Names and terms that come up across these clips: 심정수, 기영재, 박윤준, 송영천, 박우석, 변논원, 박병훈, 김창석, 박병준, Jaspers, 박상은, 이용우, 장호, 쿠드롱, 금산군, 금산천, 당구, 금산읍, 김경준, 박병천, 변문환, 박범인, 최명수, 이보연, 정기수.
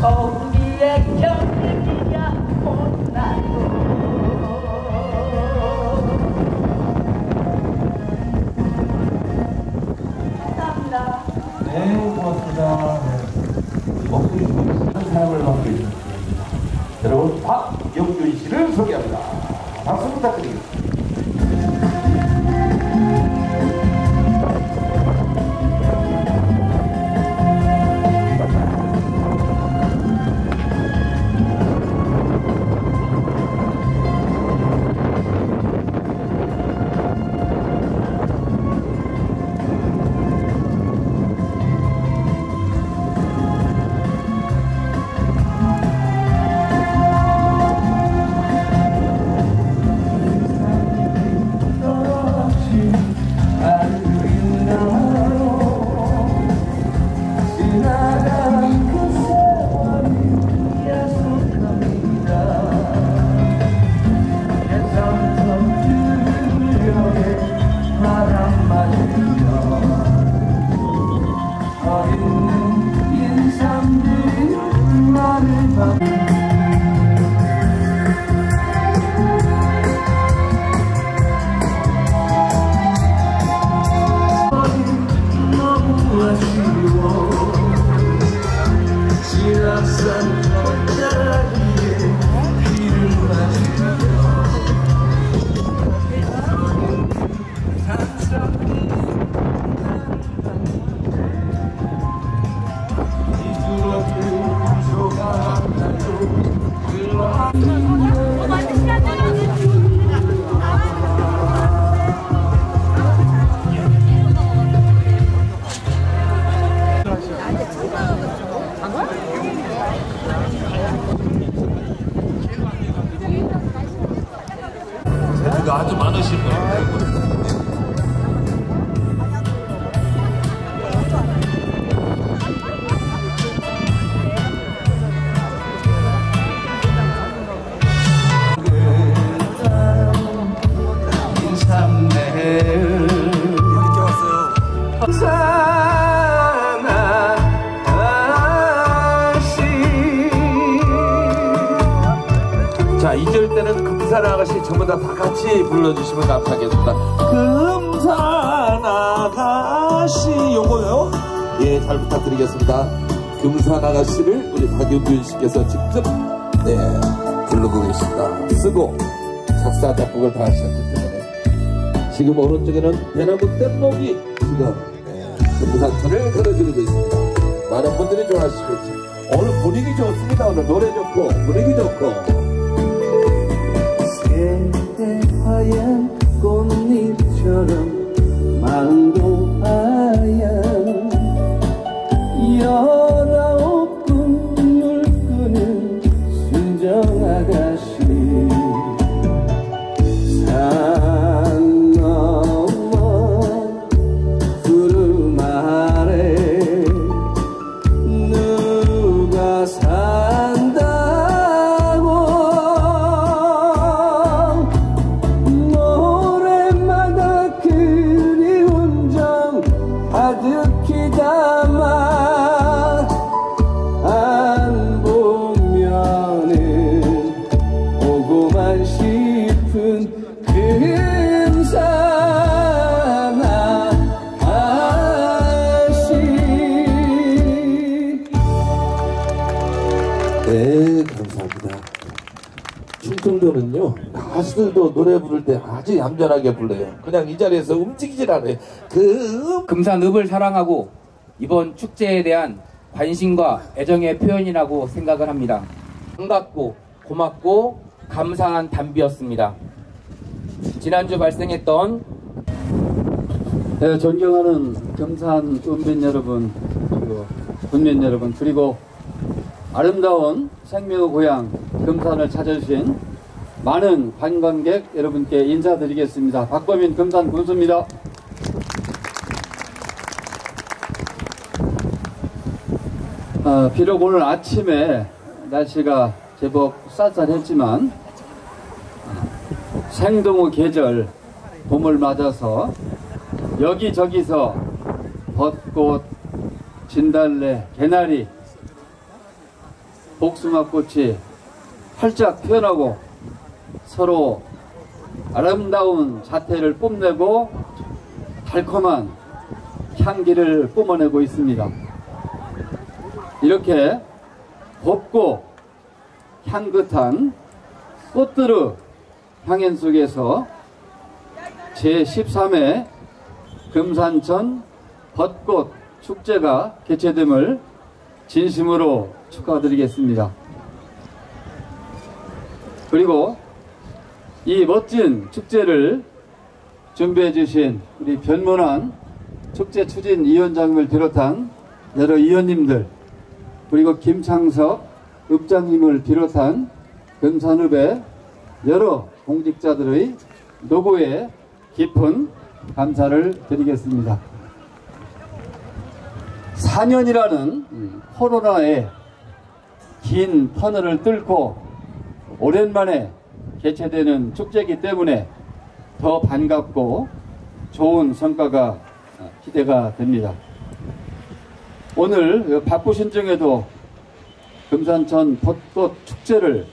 거기에 경쟁이야 못나고 감사합니다. 네, 고맙습니다. 네. 목소리 좋은 사람을 맡고 있습니다. 여러분, 박병준 씨를 소개합니다. 박수 부탁드리겠습니다. 아주 많으신 분인데. 자, 2절 때는 금산 아가씨 전부 다 같이 불러주시면 감사하겠습니다. 금산 아가씨 요거요? 예, 잘 부탁드리겠습니다. 금산 아가씨를 우리 박윤준 씨께서 직접 네 부르고 계십니다. 쓰고 작사 작곡을 다 하셨기 때문에 지금 오른쪽에는 대나무 뗏목이 지금 네, 금산천을 걸어드리고 있습니다. 많은 분들이 좋아하시겠죠. 오늘 분위기 좋습니다. 오늘 노래 좋고 분위기 좋고. 하얀 꽃잎처럼 마음도 하얀 19 꿈을 꾸는 순정아가씨 산 너머 구름 아래 누가 산다 충청도는요 가수들도 노래 부를 때 아주 얌전하게 불러요. 그냥 이 자리에서 움직이질 않아요. 금산읍을 사랑하고 이번 축제에 대한 관심과 애정의 표현이라고 생각을 합니다. 반갑고 고맙고 감사한 담비였습니다. 지난주 발생했던 존경하는 금산 읍민 여러분 그리고 군민 여러분 그리고 아름다운 생명의 고향 금산을 찾아주신 많은 관광객 여러분께 인사드리겠습니다. 박범인 금산 군수입니다. 비록 오늘 아침에 날씨가 제법 쌀쌀했지만 생동의 계절 봄을 맞아서 여기저기서 벚꽃, 진달래, 개나리 복숭아꽃이 활짝 피어나고 서로 아름다운 자태를 뽐내고 달콤한 향기를 뿜어내고 있습니다. 이렇게 곱고 향긋한 꽃들의 향연 속에서 제13회 금산천 벚꽃 축제가 개최됨을 진심으로 축하드리겠습니다. 그리고 이 멋진 축제를 준비해 주신 우리 변문환 축제 추진 위원장님을 비롯한 여러 위원님들, 그리고 김창석 읍장님을 비롯한 금산읍의 여러 공직자들의 노고에 깊은 감사를 드리겠습니다. 4년이라는 코로나의 긴 터널을 뚫고 오랜만에 개최되는 축제이기 때문에 더 반갑고 좋은 성과가 기대가 됩니다. 오늘 바쁘신 중에도 금산천 벚꽃 축제를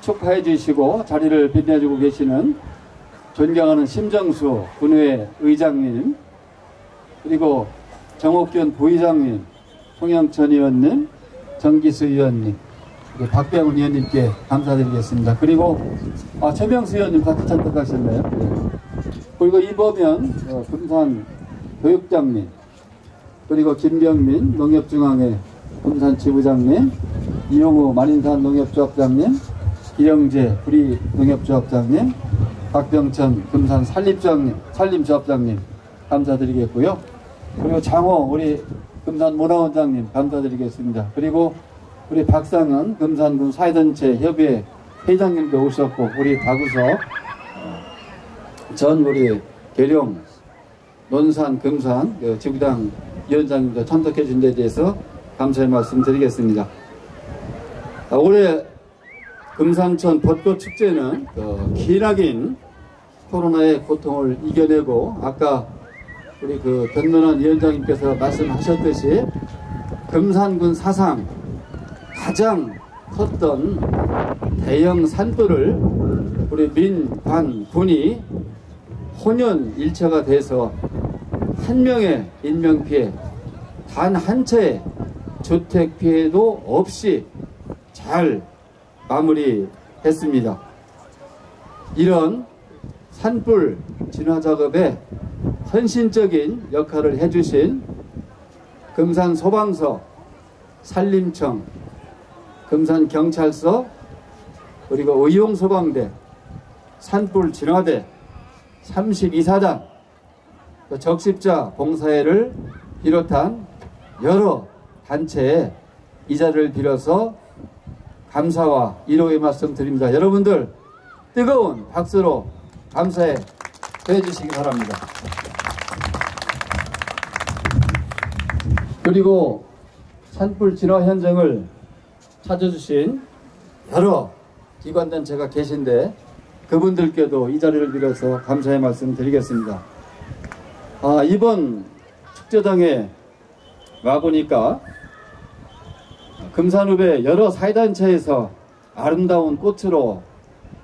축하해 주시고 자리를 빛내주고 계시는 존경하는 심정수 군의회 의장님, 그리고 정옥균 부의장님, 송영천 의원님, 정기수 의원님, 박병훈 의원님께 감사드리겠습니다. 그리고 최명수 의원님 같이 참석하셨네요. 그리고 이보연 금산 교육장님, 그리고 김병민 농협중앙회 금산 지부장님, 이용우 만인산 농협조합장님, 기영재 구리 농협조합장님, 박병천 금산 산림조합장님 감사드리겠고요. 그리고 장호 우리 금산 문화원장님 감사드리겠습니다. 그리고 우리 박상은 금산군 사회단체 협의회 회장님도 오셨고, 우리 박우석 전 우리 계룡 논산 금산 지구당 위원장님도 참석해 준 데 대해서 감사의 말씀 드리겠습니다. 올해 금산천 벚꽃 축제는 기나긴 코로나의 고통을 이겨내고, 아까 우리 변논원 위원장님께서 말씀하셨듯이 금산군 사상 가장 컸던 대형 산불을 우리 민관군이 혼연일체가 돼서 한 명의 인명피해, 단 한 채의 주택피해도 없이 잘 마무리했습니다. 이런 산불 진화작업에 헌신적인 역할을 해주신 금산소방서, 산림청, 금산경찰서, 그리고 의용소방대, 산불진화대, 32사단, 적십자 봉사회를 비롯한 여러 단체에 이 자리를 빌어서 감사와 위로의 말씀 드립니다. 여러분들 뜨거운 박수로 감사해 주시기 바랍니다. 그리고 산불 진화 현장을 찾아주신 여러 기관단체가 계신데 그분들께도 이 자리를 빌어서 감사의 말씀 드리겠습니다. 이번 축제장에 와보니까 금산읍의 여러 사회단체에서 아름다운 꽃으로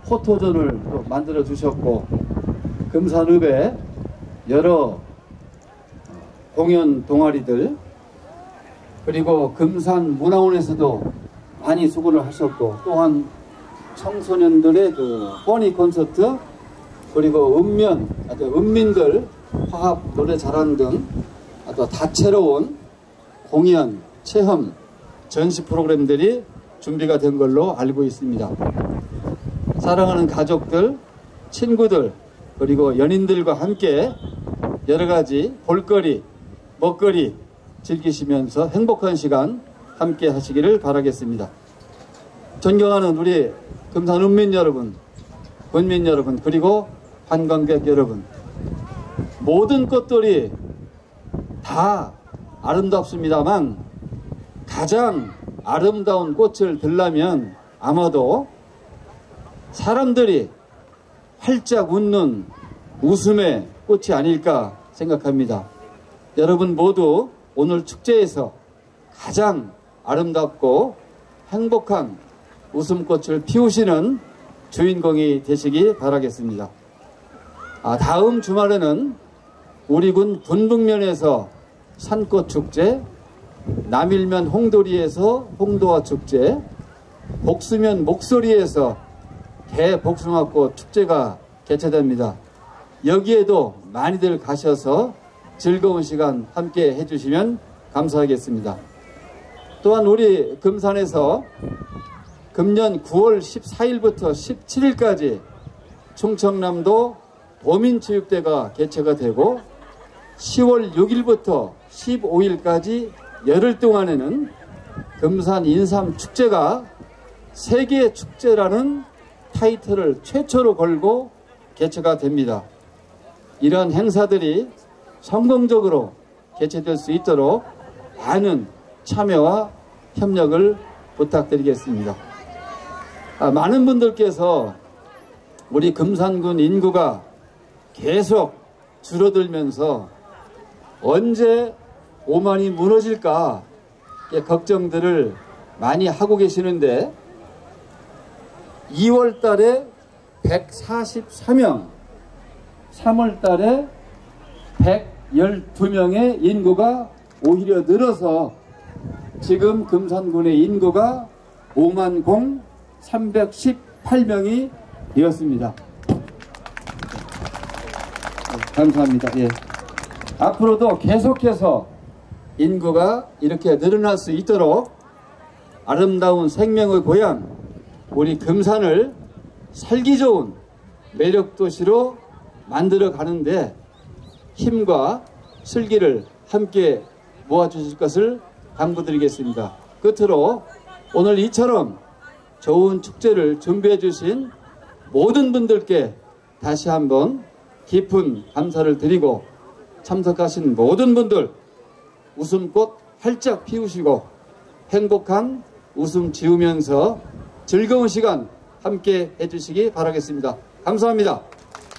포토존을 또 만들어 주셨고, 금산읍의 여러 공연 동아리들, 그리고 금산문화원에서도 많이 수고를 하셨고, 또한 청소년들의 뻔히 콘서트, 그리고 읍민들 화합 노래 자랑 등 아주 다채로운 공연, 체험, 전시 프로그램들이 준비가 된 걸로 알고 있습니다. 사랑하는 가족들, 친구들, 그리고 연인들과 함께 여러 가지 볼거리, 먹거리 즐기시면서 행복한 시간 함께 하시기를 바라겠습니다. 존경하는 우리 금산읍민 여러분, 군민 여러분, 그리고 관광객 여러분, 모든 것들이 다 아름답습니다만 가장 아름다운 꽃을 들려면 아마도 사람들이 활짝 웃는 웃음의 꽃이 아닐까 생각합니다. 여러분 모두 오늘 축제에서 가장 아름답고 행복한 웃음꽃을 피우시는 주인공이 되시기 바라겠습니다. 다음 주말에는 우리 군 분북면에서 산꽃축제, 남일면 홍도리에서 홍도화 축제, 복수면 목소리에서 개복숭아꽃 축제가 개최됩니다. 여기에도 많이들 가셔서 즐거운 시간 함께 해주시면 감사하겠습니다. 또한 우리 금산에서 금년 9월 14일부터 17일까지 충청남도 도민체육대회가 개최가 되고 10월 6일부터 15일까지 열흘 동안에는 금산 인삼축제가 세계축제라는 타이틀을 최초로 걸고 개최가 됩니다. 이러한 행사들이 성공적으로 개최될 수 있도록 많은 참여와 협력을 부탁드리겠습니다. 많은 분들께서 우리 금산군 인구가 계속 줄어들면서 언제 5만이 무너질까 걱정들을 많이 하고 계시는데 2월 달에 143명, 3월 달에 112명의 인구가 오히려 늘어서 지금 금산군의 인구가 5만 318명이 되었습니다. 감사합니다. 예. 앞으로도 계속해서 인구가 이렇게 늘어날 수 있도록 아름다운 생명의 고향 우리 금산을 살기 좋은 매력도시로 만들어 가는데 힘과 슬기를 함께 모아주실 것을 당부드리겠습니다. 끝으로 오늘 이처럼 좋은 축제를 준비해 주신 모든 분들께 다시 한번 깊은 감사를 드리고 참석하신 모든 분들 웃음꽃 활짝 피우시고 행복한 웃음 지으면서 즐거운 시간 함께 해주시기 바라겠습니다. 감사합니다.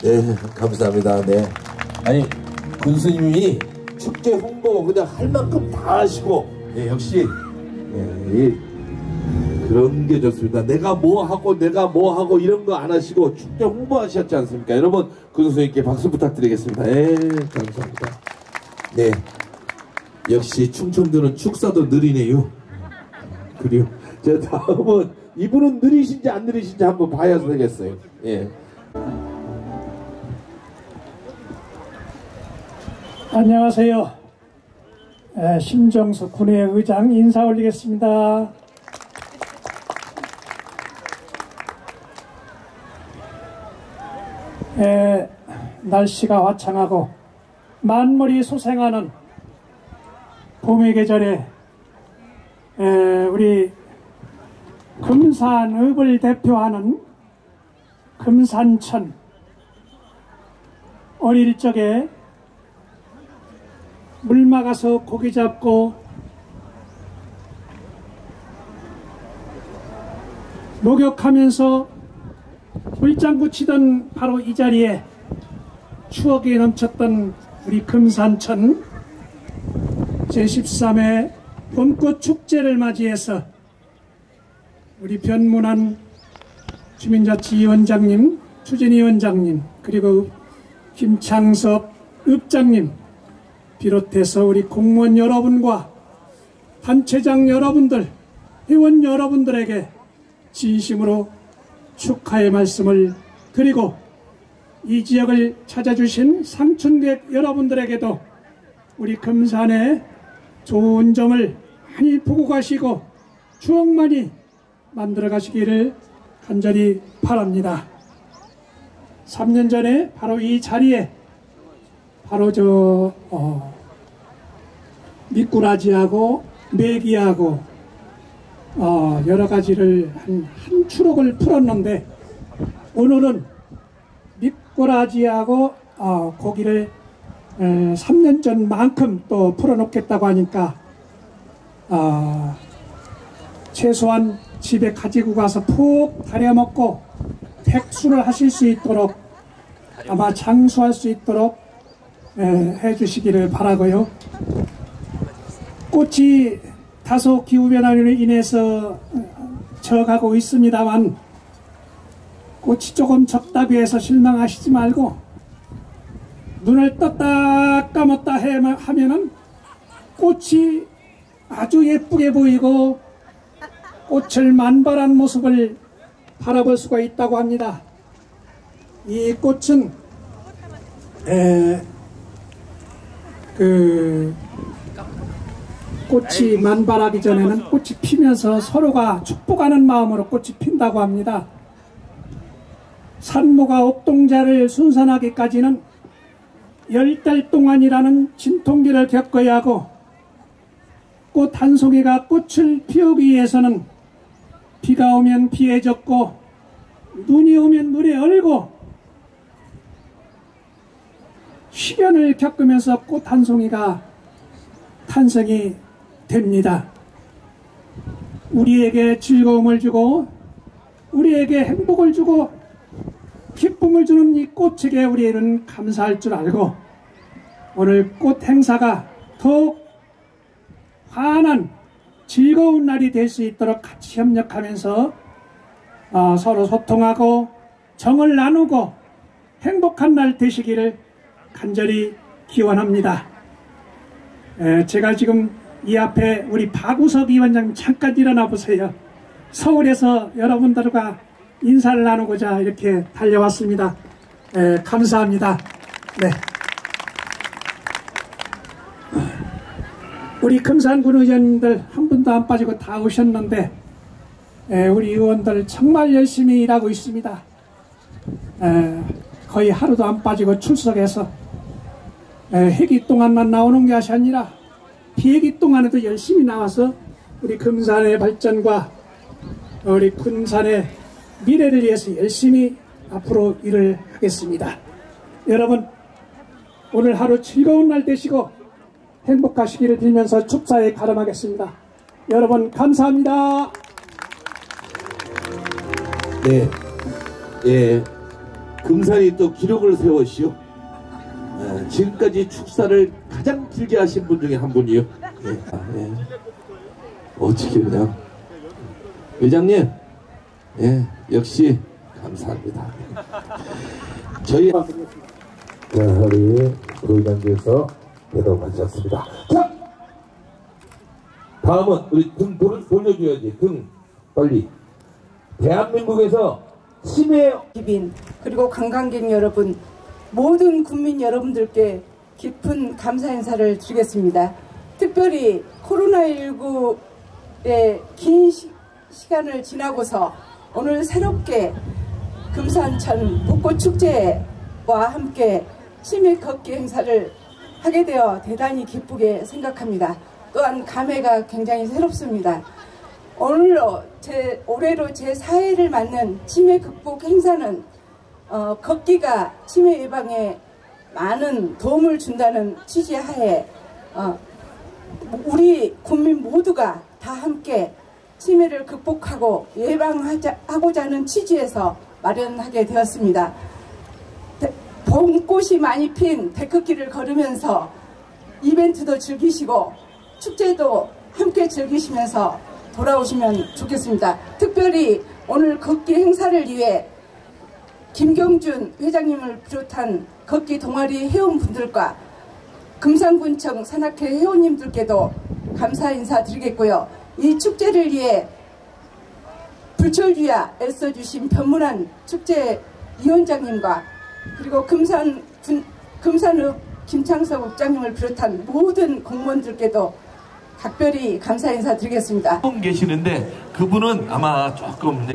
네, 감사합니다. 네. 아니 군수님이 축제 홍보 그냥 할 만큼 다 하시고 예, 역시 예, 그런 게 좋습니다. 내가 뭐 하고 내가 뭐 하고 이런 거 안 하시고 축제 홍보하셨지 않습니까? 여러분 군수님께 박수 부탁드리겠습니다. 예, 감사합니다. 네. 역시 충청도는 축사도 느리네요. 그리고 제 다음은 이분은 느리신지 안 느리신지 한번 봐야 되겠어요. 예. 안녕하세요. 심정수 군의회의장 인사 올리겠습니다. 날씨가 화창하고 만물이 소생하는 봄의 계절에 우리 금산읍을 대표하는 금산천 어릴 적에 물 막아서 고기 잡고 목욕하면서 물장구 치던 바로 이 자리에 추억이 넘쳤던 우리 금산천 제13회 봄꽃축제를 맞이해서 우리 변문환 주민자치위원장님, 추진위원장님, 그리고 김창석 읍장님 비롯해서 우리 공무원 여러분과 단체장 여러분들, 회원 여러분들에게 진심으로 축하의 말씀을 드리고 이 지역을 찾아주신 삼천객 여러분들에게도 우리 금산의 좋은 점을 많이 보고 가시고 추억 많이 만들어 가시기를 간절히 바랍니다. 3년 전에 바로 이 자리에 바로 미꾸라지하고 메기하고 여러 가지를 한 추록을 풀었는데 오늘은 미꾸라지하고 고기를 3년 전만큼 또 풀어놓겠다고 하니까 최소한 집에 가지고 가서 푹 다려먹고 백수를 하실 수 있도록 아마 장수할 수 있도록 해주시기를 바라고요. 꽃이 다소 기후변화로 인해서 저어가고 있습니다만 꽃이 조금 적다 비해서 실망하시지 말고 눈을 떴다 감았다 하면은 꽃이 아주 예쁘게 보이고 꽃을 만발한 모습을 바라볼 수가 있다고 합니다. 이 꽃은 꽃이 만발하기 전에는 꽃이 피면서 서로가 축복하는 마음으로 꽃이 핀다고 합니다. 산모가 옥동자를 순산하기까지는 10달 동안이라는 진통기를 겪어야 하고, 꽃 한 송이가 꽃을 피우기 위해서는 비가 오면 비에 젖고 눈이 오면 눈에 얼고 시련을 겪으면서 꽃 한 송이가 탄생이 됩니다. 우리에게 즐거움을 주고 우리에게 행복을 주고 기쁨을 주는 이 꽃에게 우리는 감사할 줄 알고, 오늘 꽃 행사가 더욱 환한 즐거운 날이 될 수 있도록 같이 협력하면서 서로 소통하고 정을 나누고 행복한 날 되시기를 간절히 기원합니다. 제가 지금 이 앞에 우리 박우석 위원장님 잠깐 일어나 보세요. 서울에서 여러분들과 인사를 나누고자 이렇게 달려왔습니다. 감사합니다. 네. 우리 금산군 의원님들 한 분도 안 빠지고 다 오셨는데 우리 의원들 정말 열심히 일하고 있습니다. 거의 하루도 안 빠지고 출석해서 회기 동안만 나오는 것이 아니라 비회기 동안에도 열심히 나와서 우리 금산의 발전과 우리 군산의 미래를 위해서 열심히 앞으로 일을 하겠습니다. 여러분, 오늘 하루 즐거운 날 되시고 행복하시기를 빌면서 축사에 가름하겠습니다. 여러분 감사합니다. 네, 예, 금산이 또 기록을 세웠시오. 지금까지 축사를 가장 길게 하신 분 중에 한 분이요. 예. 어떻게 그냥 회장님, 예, 역시 감사합니다. 저희 자, 우리 의장께서 대답하셨습니다. 자, 다음은 우리 등 돌려줘야지. 등 빨리. 대한민국에서 치매 기빈 그리고 관광객 여러분, 모든 국민 여러분들께 깊은 감사 인사를 드리겠습니다. 특별히 코로나19의 긴 시간을 지나고서 오늘 새롭게 금산천 벚꽃축제와 함께 치매 걷기 행사를 하게 되어 대단히 기쁘게 생각합니다. 또한 감회가 굉장히 새롭습니다. 오늘 올해로 제4회를 맞는 치매 극복 행사는 걷기가 치매 예방에 많은 도움을 준다는 취지 하에 우리 국민 모두가 다 함께 치매를 극복하고 예방하고자 하는 취지에서 마련하게 되었습니다. 봄꽃이 많이 핀 데크길을 걸으면서 이벤트도 즐기시고 축제도 함께 즐기시면서 돌아오시면 좋겠습니다. 특별히 오늘 걷기 행사를 위해 김경준 회장님을 비롯한 걷기 동아리 회원분들과 금산군청 산악회 회원님들께도 감사 인사드리겠고요. 이 축제를 위해 불철주야 애써주신 변문환 축제위원장님과 그리고 금산읍 김창석 국장님을 비롯한 모든 공무원들께도 각별히 감사 인사드리겠습니다. 계시는데 그분은 아마 조금... 자,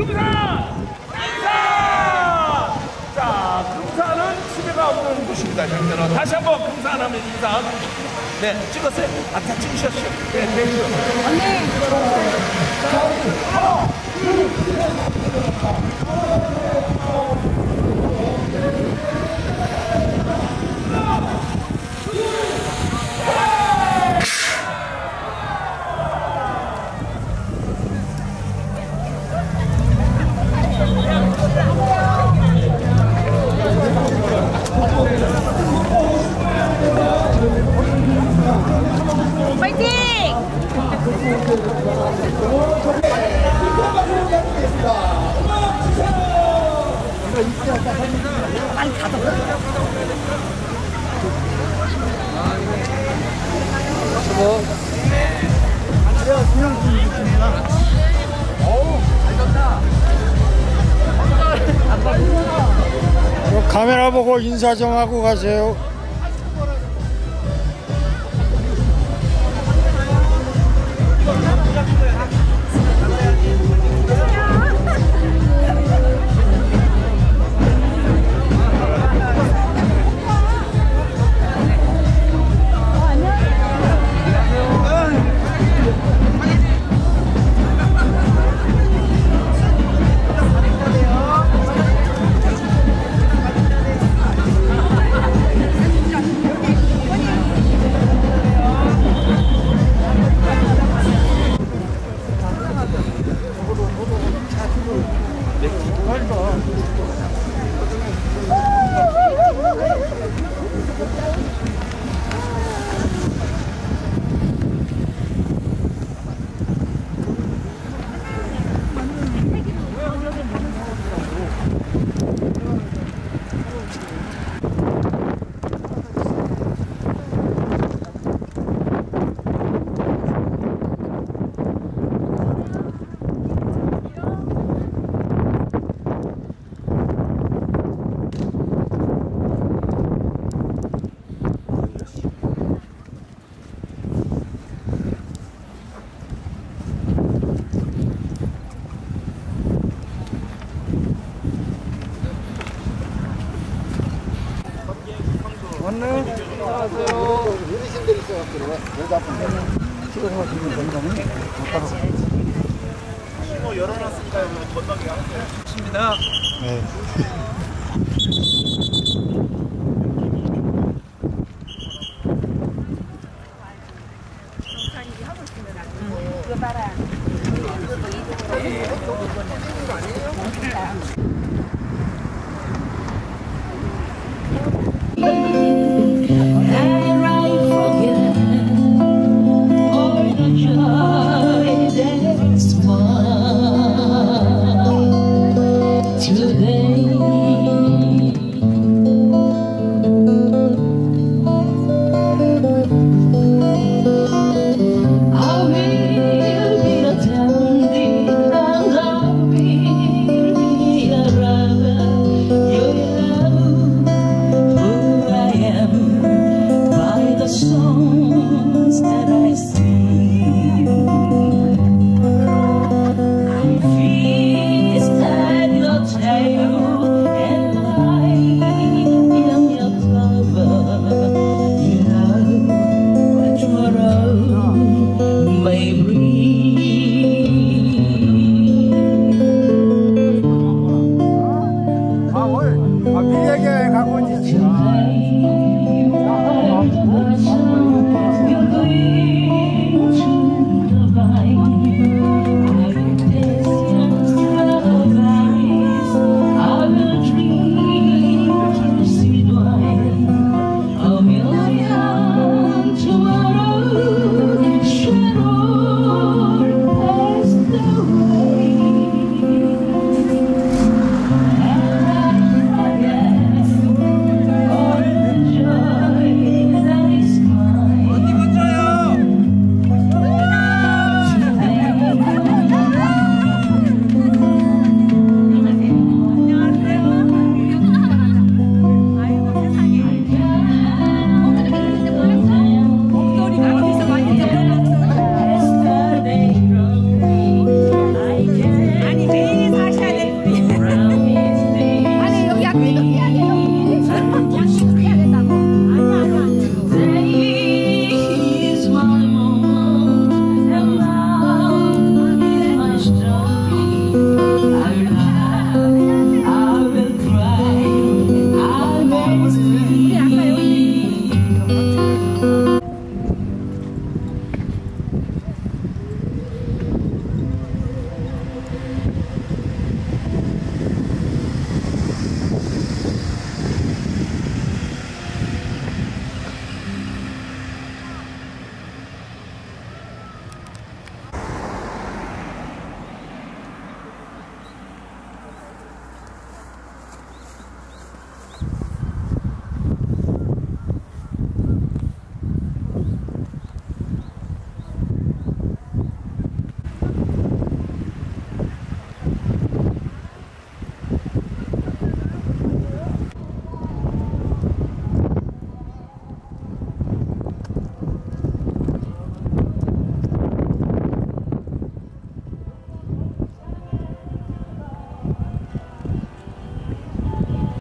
금산은 치매가 오는 곳입니다. 현재는 다시 한번 금산하면 인사. 네, 찍었어요? 아까 찍으셨죠? 네, 되시죠. 파이팅! 카메라 보고 인사 좀 하고 가세요.